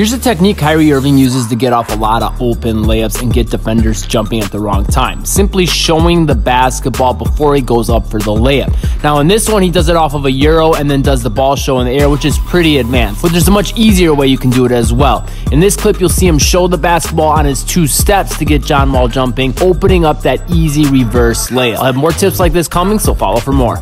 Here's a technique Kyrie Irving uses to get off a lot of open layups and get defenders jumping at the wrong time. Simply showing the basketball before he goes up for the layup. Now in this one, he does it off of a euro and then does the ball show in the air, which is pretty advanced. But there's a much easier way you can do it as well. In this clip, you'll see him show the basketball on his two steps to get John Wall jumping, opening up that easy reverse layup. I'll have more tips like this coming, so follow for more.